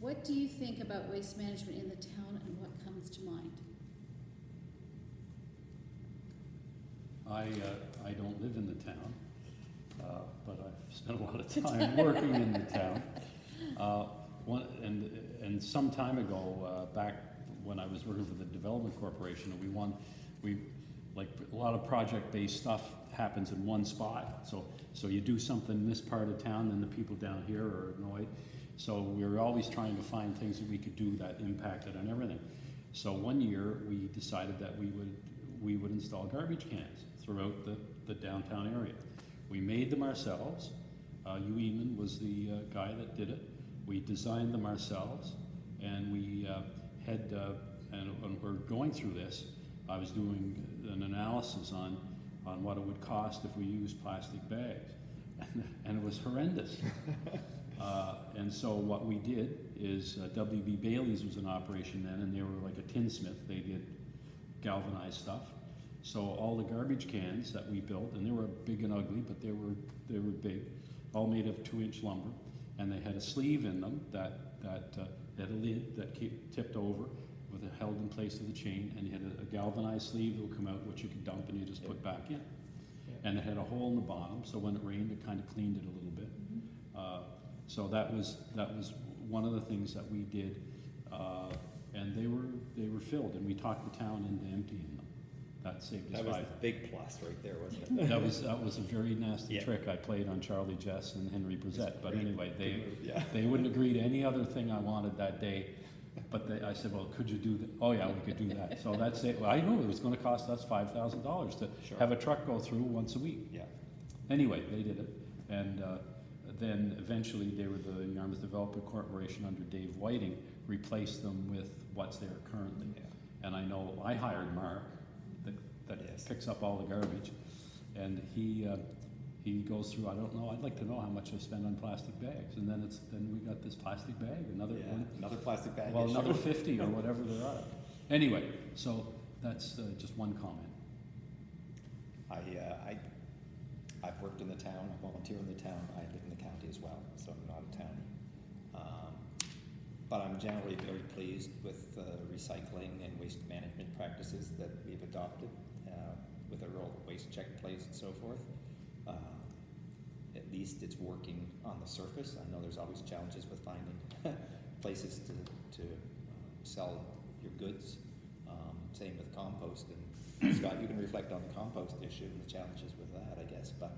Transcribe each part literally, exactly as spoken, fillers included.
What do you think about waste management in the town and what comes to mind? I, uh, I don't live in the town, uh, but I've spent a lot of time working in the town. Uh, one, and, and some time ago, uh, back when I was working for the Development Corporation, we won, we, like a lot of project-based stuff happens in one spot. So, so you do something in this part of town, then the people down here are annoyed. So we were always trying to find things that we could do that impacted on everything. So one year we decided that we would, we would install garbage cans throughout the, the downtown area. We made them ourselves. Uh, Hugh Eamon was the uh, guy that did it. We designed them ourselves, and we uh, had, uh, and, and we're going through this. I was doing an analysis on, on what it would cost if we used plastic bags, and, and it was horrendous. uh, and so what we did is, uh, W B Bailey's was in operation then, and they were like a tinsmith. They did galvanized stuff. So all the garbage cans that we built, and they were big and ugly, but they were, they were big, all made of two-inch lumber, and they had a sleeve in them that, that uh, had a lid that tipped over, with it held in place to the chain, and you had a, a galvanized sleeve that would come out, which you could dump and you just yeah. put back in. Yeah. And it had a hole in the bottom, so when it rained, it kind of cleaned it a little bit. Mm-hmm. uh, so that was that was one of the things that we did, uh, and they were they were filled, and we talked the town into emptying them. That saved us. That was five. The big plus right there, wasn't it? that was that was a very nasty yeah. trick I played on Charlie Jess and Henry Brousset. But anyway, they yeah. they wouldn't agree to any other thing I wanted that day. But they, I said, well, could you do that? Oh, yeah, we could do that. So that's it. Well, I knew it was going to cost us five thousand dollars to sure. have a truck go through once a week. Yeah. Anyway, they did it. And uh, then eventually they were the Yarmouth Development Corporation under Dave Whiting replaced them with what's there currently. Yeah. And I know I hired Mark that, that yes. picks up all the garbage. And he uh, he goes through, I don't know, I'd like to know how much I spend on plastic bags. And then it's then we got this plastic bag, another yeah, one. Another plastic bag. Well, issue. Another fifty or whatever there are. Anyway, so that's uh, just one comment. I, uh, I, I've worked in the town, I volunteer in the town, I live in the county as well, so I'm not a townie. Um, but I'm generally very pleased with the uh, recycling and waste management practices that we've adopted uh, with our old waste check in place and so forth. Uh, at least it's working on the surface. I know there's always challenges with finding places to, to um, sell your goods. Um, same with compost. And Scott, you can reflect on the compost issue and the challenges with that, I guess. But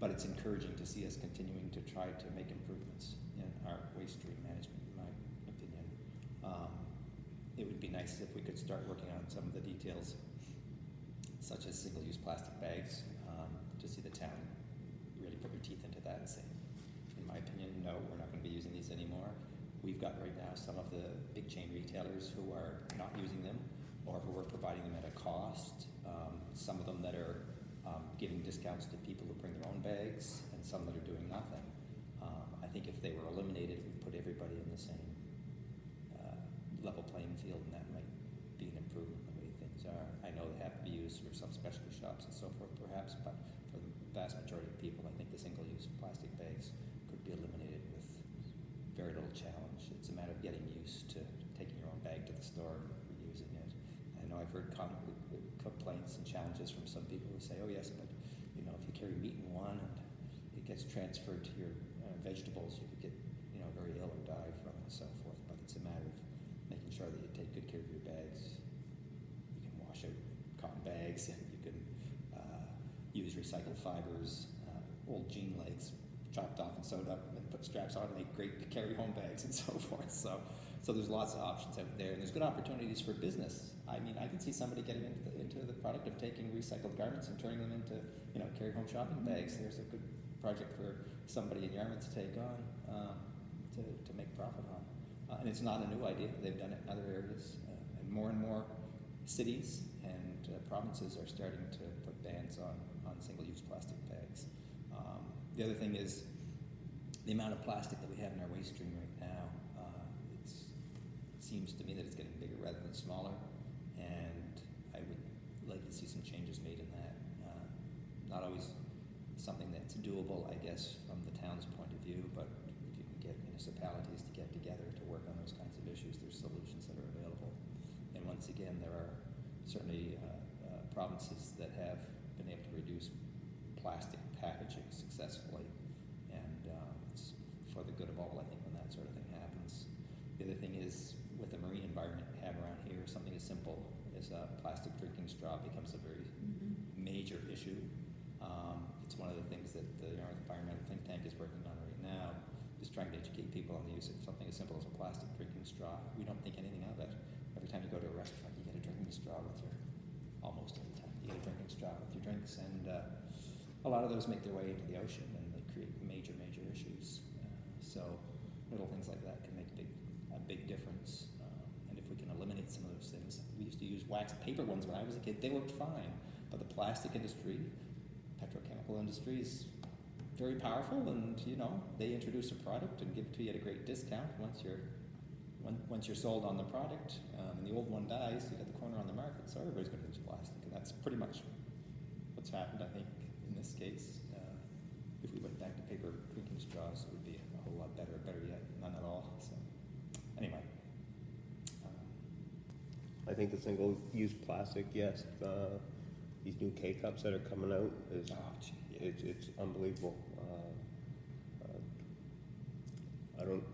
but it's encouraging to see us continuing to try to make improvements in our waste stream management, in my opinion. Um, it would be nice if we could start working on some of the details, such as single-use plastic bags. To see the town really put your teeth into that and say, in my opinion, no, we're not going to be using these anymore. We've got right now some of the big chain retailers who are not using them or who are providing them at a cost. Um, some of them that are um, giving discounts to people who bring their own bags and some that are doing nothing. Um, I think if they were eliminated, we'd put everybody in the same uh, level playing field, and that might be an improvement in the way things are. I know they have to be used for some specialty shops and so forth perhaps, but for the vast majority of people, I think the single-use plastic bags could be eliminated with very little challenge. It's a matter of getting used to taking your own bag to the store and reusing it. I know I've heard complaints and challenges from some people who say, oh yes, but you know, if you carry meat in one and it gets transferred to your uh, vegetables, you could get you know, very ill or die from it and so forth. But it's a matter of making sure that you take good care of your bags. You can wash out cotton bags, and you can use recycled fibers, uh, old jean legs chopped off and sewed up and put straps on, and they great to carry home bags and so forth. So so there's lots of options out there, and there's good opportunities for business. I mean, I can see somebody getting into the, into the product of taking recycled garments and turning them into, you know, carry home shopping bags. There's a good project for somebody in Yarmouth to take on, um, to, to make profit on. Uh, and it's not a new idea. They've done it in other areas, uh, and more and more cities and uh, provinces are starting to put bans on on single-use plastic bags. Um, the other thing is the amount of plastic that we have in our waste stream right now. Uh, it's, it seems to me that it's getting bigger rather than smaller, and I would like to see some changes made in that. Uh, not always something that's doable, I guess, from the town's point of view, but if you can get municipalities to get together to work again, there are certainly uh, uh, provinces that have been able to reduce plastic packaging successfully, and um, it's for the good of all, I think, when that sort of thing happens. The other thing is, with the marine environment we have around here, something as simple as a plastic drinking straw becomes a very mm-hmm. major issue. Um, it's one of the things that the Yarmouth Environmental Think Tank is working on right now, is trying to educate people on the use of something as simple as a plastic drinking straw. We don't think anything of it. Every time you go to a restaurant, you get a drinking straw with your, almost every time, you get a drinking straw with your drinks, and uh, a lot of those make their way into the ocean, and they create major, major issues. Uh, so little things like that can make big, a big difference. Um, and if we can eliminate some of those things, we used to use wax paper ones when I was a kid. They looked fine, but the plastic industry, petrochemical industry, is very powerful, and you know, they introduce a product and give it to you at a great discount. Once you're when, once you're sold on the product, um, and the old one dies, you got the corner on the market, so everybody's going to use plastic, and that's pretty much what's happened, I think, in this case. Uh, if we went back to paper drinking straws, it would be a whole lot better. Better yet, none at all. So anyway, um, I think the single-use plastic, yes. Uh, These new K-cups that are coming out, is oh, gee, yeah. it's, it's unbelievable. Uh, uh, I don't,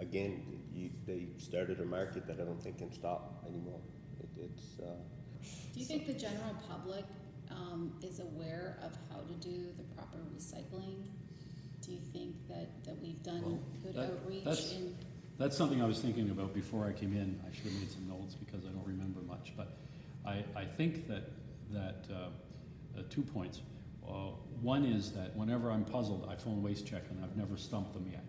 again, you, they started a market that I don't think can stop anymore. It, it's. Uh, do you think the general public um, is aware of how to do the proper recycling? Do you think that, that we've done well, good that, outreach? That's, in that's something I was thinking about before I came in. I should have made some notes because I don't remember much, but I, I think that that uh, uh, two points. Uh, one is that whenever I'm puzzled, I phone Waste Check, and I've never stumped them yet.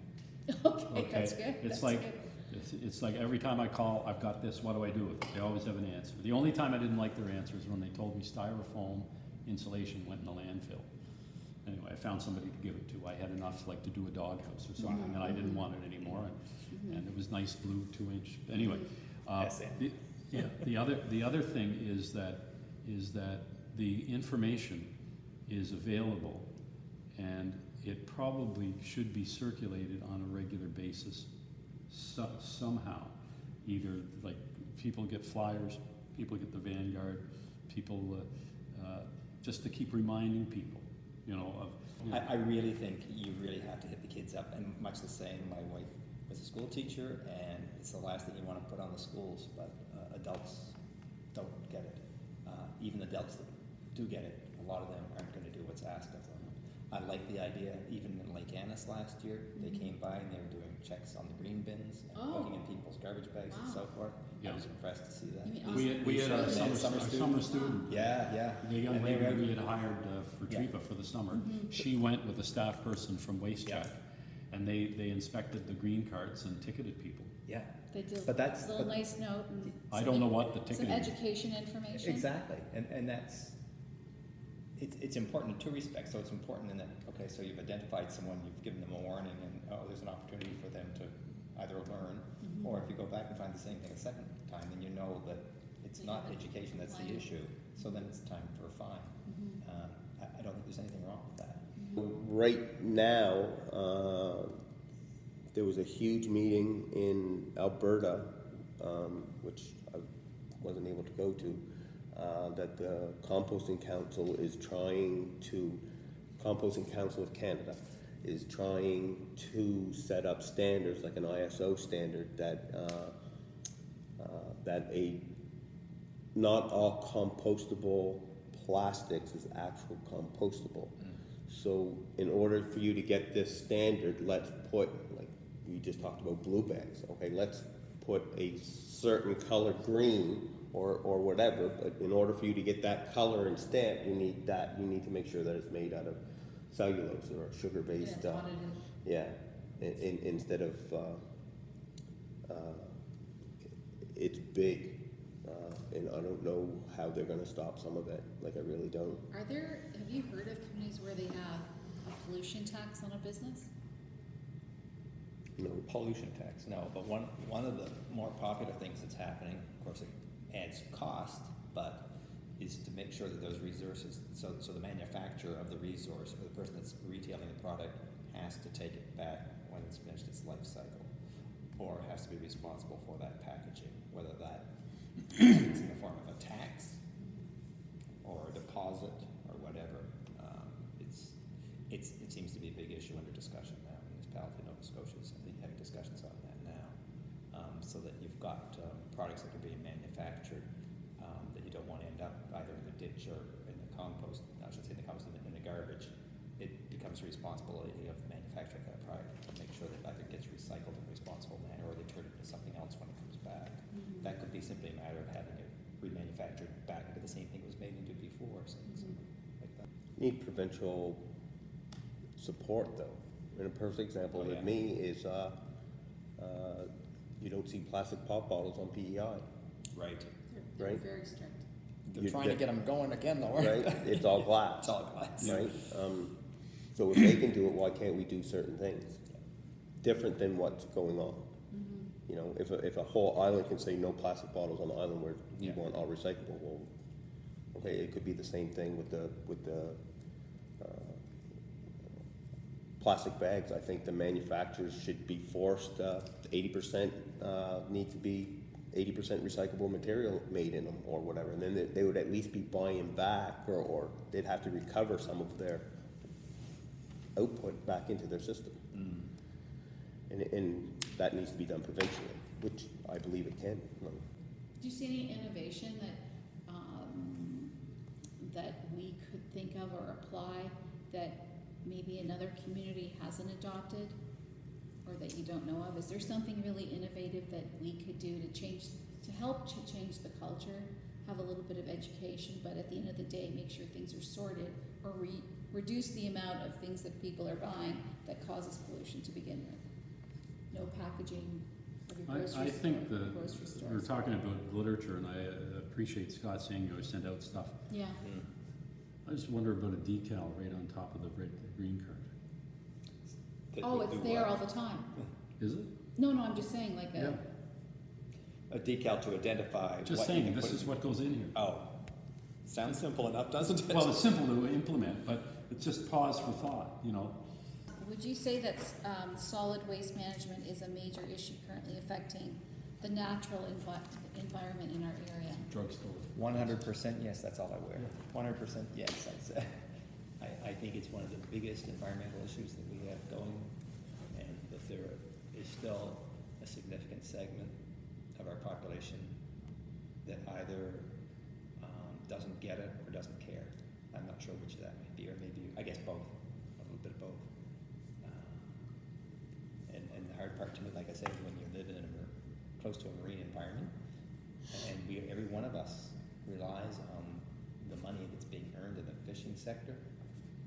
Okay, okay? That's good. It's that's like good. It's, it's like every time I call, I've got this. What do I do with it? They always have an answer. The only time I didn't like their answer is when they told me styrofoam insulation went in the landfill. Anyway, I found somebody to give it to. I had enough, like, to do a doghouse or something, mm-hmm. and I didn't want it anymore. And, mm-hmm. and it was nice blue two-inch. Anyway, uh, that's it. The, yeah. The other the other thing is that. is that the information is available, and it probably should be circulated on a regular basis so, somehow. Either, like, people get flyers, people get the Vanguard, people uh, uh, just to keep reminding people, you know. Of, you know. I, I really think you really have to hit the kids up, and much the same, my wife was a school teacher, and it's the last thing you want to put on the schools, but uh, adults don't get it. Uh, even adults that do get it, a lot of them aren't going to do what's asked of them. I like the idea, even in Lake Annis last year, they came by and they were doing checks on the green bins, and oh. looking in people's garbage bags wow. and so forth. Yeah. I was impressed to see that. We had, we had a summer, summer student. Summer student. Oh. Yeah, yeah. The young lady we had hired uh, for T R E P A yeah. for the summer, mm-hmm. she went with a staff person from Waste Check, yeah. and they, they inspected the green carts and ticketed people. Yeah. They do, but that's a little but nice note. And I don't know what the ticket. Some education information. Exactly, and and that's it's it's important in two respects. So it's important in that, okay, so you've identified someone, you've given them a warning, and oh, there's an opportunity for them to either learn, mm-hmm. or if you go back and find the same thing a second time, then you know that it's you not education that's the issue. So then it's time for a fine. Mm-hmm. um, I, I don't think there's anything wrong with that. Mm-hmm. Right now. Uh, There was a huge meeting in Alberta, um, which I wasn't able to go to, uh, that the Composting Council is trying to, Composting Council of Canada is trying to set up standards, like an I S O standard, that uh, uh, that a not all compostable plastics is actual compostable. Mm. So in order for you to get this standard, let's put, we just talked about blue bags. Okay, let's put a certain color green or, or whatever, but in order for you to get that color and stamp, you need that, you need to make sure that it's made out of cellulose or sugar-based yeah, stuff. Yeah, in, in, instead of, uh, uh, it's big. Uh, and I don't know how they're gonna stop some of it, like I really don't. Are there, have you heard of companies where they have a pollution tax on a business? No. Pollution tax, no, but one one of the more popular things that's happening, of course it adds cost, but is to make sure that those resources, so, so the manufacturer of the resource or the person that's retailing the product has to take it back when it's finished its life cycle, or has to be responsible for that packaging, whether that It's in the form of a tax or a deposit or whatever. Um, it's, it's, it seems to be a big issue under discussion now. The municipality of Nova Scotia is having discussions on that now. Um, so that you've got um, products that are being manufactured um, that you don't want to end up either in the ditch or in the compost, I should say in the compost, in the garbage. It becomes the responsibility of the manufacturer of that product to make sure that either gets recycled in a responsible manner or they turn it into something else when it comes back. Mm-hmm. That could be simply a matter of having it remanufactured back into the same thing it was made into before, something, mm-hmm. something like that. Need provincial support though. And a perfect example oh, yeah. of me is uh, uh, you don't see plastic pop bottles on P E I. Right. They're, they're right? very strict. They're You're trying de- to get them going again though, right? right? It's all glass. It's all glass. Right? Um, So if they can do it, why can't we do certain things different than what's going on? Mm-hmm. You know, if a, if a whole island can say no plastic bottles on the island where yeah. we want all recyclable, well, okay, it could be the same thing with the with the uh, plastic bags. I think the manufacturers should be forced. Uh, eighty percent uh, need to be eighty percent recyclable material made in them or whatever, and then they, they would at least be buying back, or, or they'd have to recover some of their output back into their system, mm. and, and that needs to be done provincially, which I believe it can. No. Do you see any innovation that um, that we could think of or apply that maybe another community hasn't adopted, or that you don't know of? Is there something really innovative that we could do to change, to help to change the culture? Have a little bit of education, but at the end of the day, make sure things are sorted or re- reduce the amount of things that people are buying that causes pollution to begin with. No packaging. I, I think store, the we we're talking about literature, and I appreciate Scott saying you always send out stuff. Yeah. yeah. I just wonder about a decal right on top of the red green card. That oh, it's there well. all the time. Is it? No, no. I'm just saying, like a. Yeah. A decal to identify. Just what saying, you can this is in. What goes in here. Oh, sounds simple enough, doesn't it? Well, it's simple to implement, but it's just pause for thought, you know. Would you say that um, solid waste management is a major issue currently affecting the natural envi- environment in our area? Drugstore. one hundred percent yes, that's all I wear. one hundred percent yes, I'd say. I, I think it's one of the biggest environmental issues that we have going, and that there is still a significant segment of our population that either um, doesn't get it or doesn't care. I'm not sure which that may be, or maybe, I guess both, a little bit of both. Uh, and, and the hard part to me, like I said, when you live in a close to a marine environment, and we, every one of us relies on the money that's being earned in the fishing sector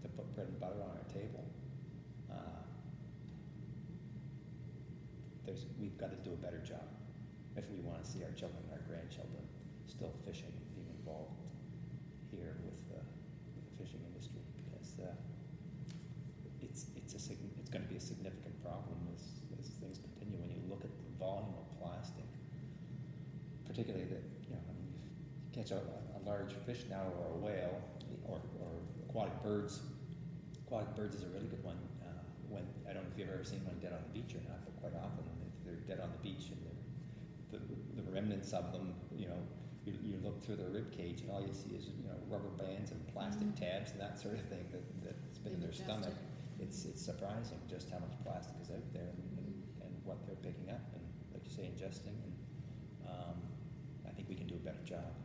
to put bread and butter on our table. Uh, there's, we've got to do a better job if we want to see our children, our grandchildren, still fishing and being involved here with, uh, with the fishing industry, because uh, it's it's a sig- it's going to be a significant problem as, as things continue. When you look at the volume of plastic, particularly that you know, I mean, you catch a, a large fish now or a whale or, or aquatic birds. Aquatic birds is a really good one. Uh, when I don't know if you've ever seen one dead on the beach or not, but quite often if they're dead on the beach and they're The, the remnants of them, you know, you, you look through their rib cage and all you see is, you know, rubber bands and plastic mm-hmm. tabs and that sort of thing that, that's been in their stomach. It's it's surprising just how much plastic is out there and, and, and what they're picking up and, like you say, ingesting. And um, I think we can do a better job.